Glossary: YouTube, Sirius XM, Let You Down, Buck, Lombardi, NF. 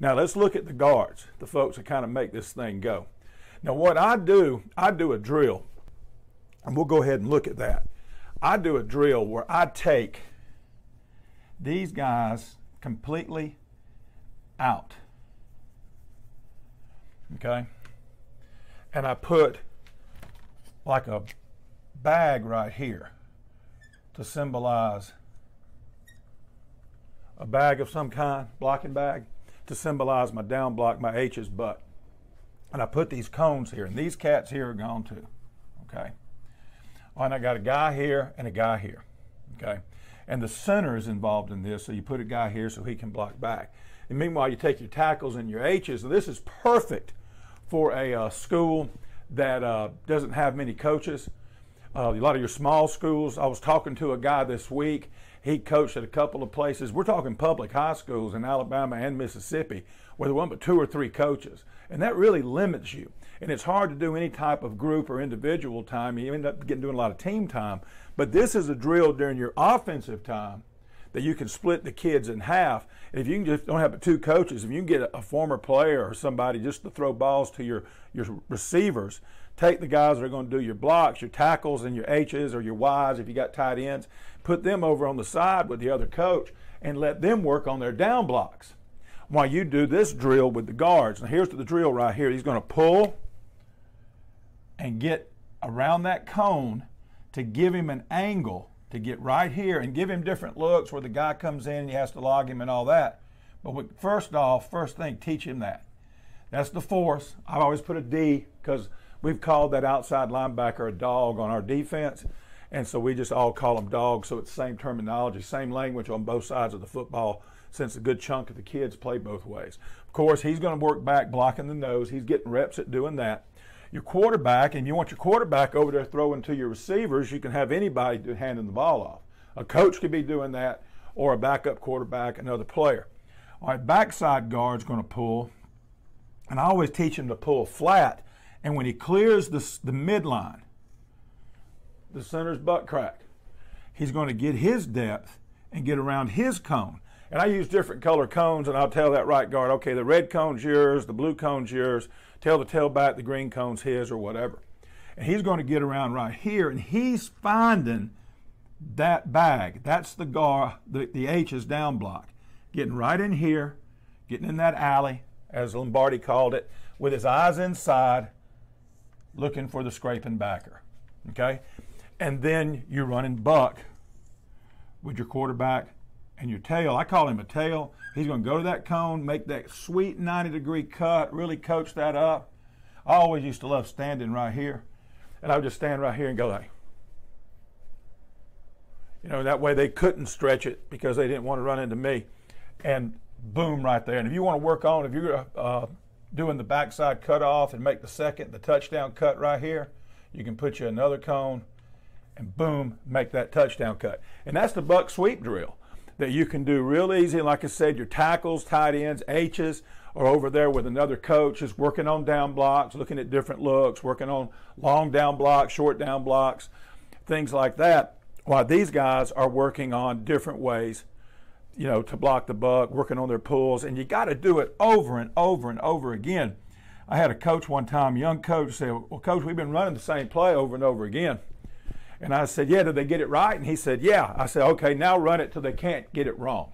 Now let's look at the guards, the folks that kind of make this thing go. Now what I do a drill, and we'll go ahead and look at that. I do a drill where I take these guys completely out, okay? And I put like a bag right here to symbolize a bag of some kind, blocking bag, to symbolize my down block, my H's butt. And I put these cones here, and these cats here are gone too, okay? And I got a guy here and a guy here, okay? And the center is involved in this, so you put a guy here so he can block back. And meanwhile, you take your tackles and your H's, and this is perfect for a school that doesn't have many coaches. A lot of your small schools, I was talking to a guy this week, he coached at a couple of places. We're talking public high schools in Alabama and Mississippi where there weren't but 2 or 3 coaches. And that really limits you. And it's hard to do any type of group or individual time. You end up doing a lot of team time. But this is a drill during your offensive time that you can split the kids in half. And if you can just don't have but 2 coaches, if you can get a former player or somebody just to throw balls to your receivers, take the guys that are going to do your blocks, your tackles, and your H's or your Y's if you got tight ends, put them over on the side with the other coach and let them work on their down blocks while you do this drill with the guards. Now here's the drill right here. He's going to pull and get around that cone to give him an angle to get right here and give him different looks where the guy comes in and he has to log him and all that. But first off, first thing, teach him that. That's the force. I always put a D because we've called that outside linebacker a dog on our defense, and so we just all call them dogs, so it's the same terminology, same language on both sides of the football since a good chunk of the kids play both ways. Of course, he's going to work back blocking the nose. He's getting reps at doing that. Your quarterback, and you want your quarterback over there throwing to your receivers, you can have anybody handing the ball off. A coach could be doing that, or a backup quarterback, another player. All right, backside guard's going to pull, and I always teach him to pull flat, and when he clears the midline, the center's butt crack, he's going to get his depth and get around his cone. And I use different color cones, and I'll tell that right guard, okay, the red cone's yours, the blue cone's yours, tell the tailback the green cone's his or whatever. And he's going to get around right here, and he's finding that bag. That's the guard, the H's down block. Getting right in here, getting in that alley, as Lombardi called it, with his eyes inside, looking for the scraping backer, okay? And then you're running buck with your quarterback and your tail. I call him a tail. He's going to go to that cone, make that sweet 90-degree cut, really coach that up. I always used to love standing right here, and I would just stand right here and go like, you know, that way they couldn't stretch it because they didn't want to run into me, and boom right there. And if you want to work on, if you're doing the backside cutoff and make the touchdown cut right here, you can put you another cone and boom, make that touchdown cut. And that's the buck sweep drill that you can do real easy. And like I said, your tackles, tight ends, H's are over there with another coach just working on down blocks, looking at different looks, working on long down blocks, short down blocks, things like that, while these guys are working on different ways, you know, to block the buck, working on their pulls, and you got to do it over and over and over again. I had a coach one time, young coach, say, well, coach, we've been running the same play over and over again. And I said, yeah, did they get it right? And he said, yeah. I said, okay, now run it till they can't get it wrong.